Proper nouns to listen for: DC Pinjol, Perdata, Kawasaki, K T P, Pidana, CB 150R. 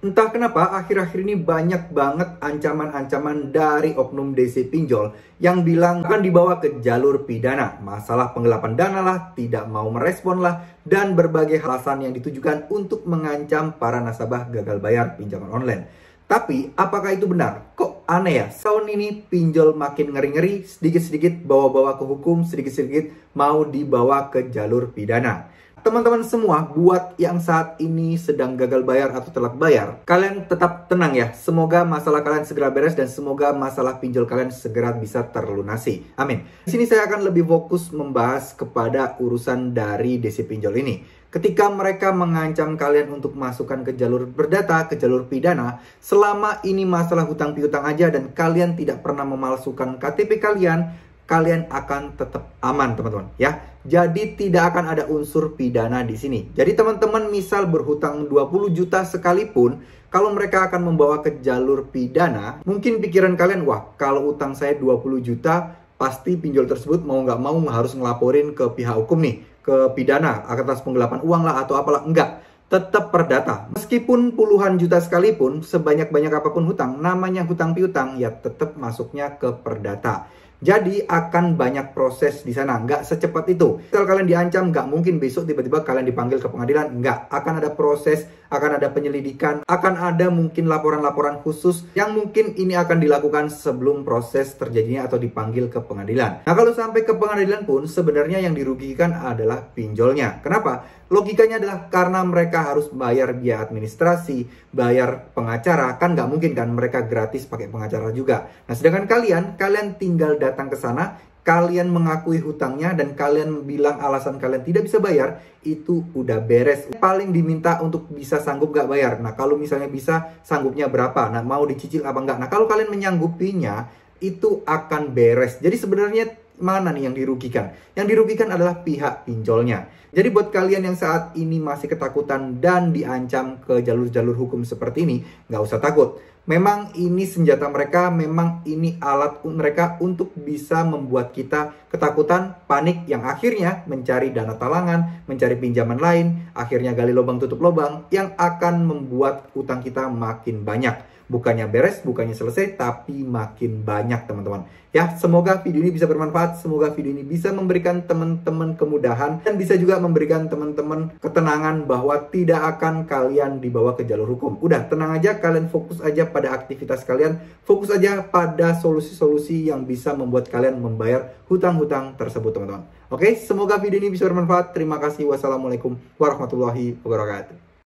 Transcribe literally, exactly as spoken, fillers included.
Entah kenapa akhir-akhir ini banyak banget ancaman-ancaman dari oknum D C Pinjol yang bilang akan dibawa ke jalur pidana. Masalah penggelapan dana lah, tidak mau merespon lah, dan berbagai alasan yang ditujukan untuk mengancam para nasabah gagal bayar pinjaman online. Tapi apakah itu benar? Kok aneh ya? Tahun ini pinjol makin ngeri-ngeri, sedikit-sedikit bawa-bawa ke hukum, sedikit-sedikit mau dibawa ke jalur pidana. Teman-teman semua, buat yang saat ini sedang gagal bayar atau telat bayar, kalian tetap tenang ya. Semoga masalah kalian segera beres dan semoga masalah pinjol kalian segera bisa terlunasi. Amin. Di sini saya akan lebih fokus membahas kepada urusan dari D C Pinjol ini. Ketika mereka mengancam kalian untuk masukkan ke jalur perdata, ke jalur pidana, selama ini masalah hutang piutang aja dan kalian tidak pernah memalsukan K T P kalian, kalian akan tetap aman, teman-teman, ya. Jadi tidak akan ada unsur pidana di sini. Jadi teman-teman misal berhutang dua puluh juta sekalipun, kalau mereka akan membawa ke jalur pidana, mungkin pikiran kalian, wah, kalau utang saya dua puluh juta, pasti pinjol tersebut mau nggak mau harus ngelaporin ke pihak hukum nih, ke pidana, atas penggelapan uang lah atau apalah. Enggak, tetap perdata. Meskipun puluhan juta sekalipun, sebanyak-banyak apapun hutang, namanya hutang piutang, ya tetap masuknya ke perdata. Jadi akan banyak proses di sana, nggak secepat itu. Kalau kalian diancam, nggak mungkin besok tiba-tiba kalian dipanggil ke pengadilan, nggak. Akan ada proses, akan ada penyelidikan, akan ada mungkin laporan-laporan khusus yang mungkin ini akan dilakukan sebelum proses terjadinya atau dipanggil ke pengadilan. Nah, kalau sampai ke pengadilan pun sebenarnya yang dirugikan adalah pinjolnya. Kenapa? Logikanya adalah karena mereka harus bayar biaya administrasi, bayar pengacara, kan nggak mungkin kan mereka gratis pakai pengacara juga. Nah, sedangkan kalian, kalian tinggal datang datang ke sana, kalian mengakui hutangnya dan kalian bilang alasan kalian tidak bisa bayar, itu udah beres. Paling diminta untuk bisa sanggup gak bayar. Nah, kalau misalnya bisa, sanggupnya berapa? Nah, mau dicicil apa enggak? Nah, kalau kalian menyanggupinya, itu akan beres. Jadi sebenarnya mana nih yang dirugikan? Yang dirugikan adalah pihak pinjolnya. Jadi buat kalian yang saat ini masih ketakutan dan diancam ke jalur-jalur hukum seperti ini, nggak usah takut. Memang ini senjata mereka, memang ini alat mereka untuk bisa membuat kita ketakutan, panik, yang akhirnya mencari dana talangan, mencari pinjaman lain, akhirnya gali lubang tutup lubang, yang akan membuat utang kita makin banyak. Bukannya beres, bukannya selesai, tapi makin banyak, teman-teman. Ya, semoga video ini bisa bermanfaat, semoga video ini bisa memberikan teman-teman kemudahan, dan bisa juga memberikan teman-teman ketenangan bahwa tidak akan kalian dibawa ke jalur hukum. Udah, tenang aja, kalian fokus aja pada aktivitas kalian, fokus aja pada solusi-solusi yang bisa membuat kalian membayar hutang-hutang tersebut, teman-teman. Oke, semoga video ini bisa bermanfaat. Terima kasih. Wassalamualaikum warahmatullahi wabarakatuh.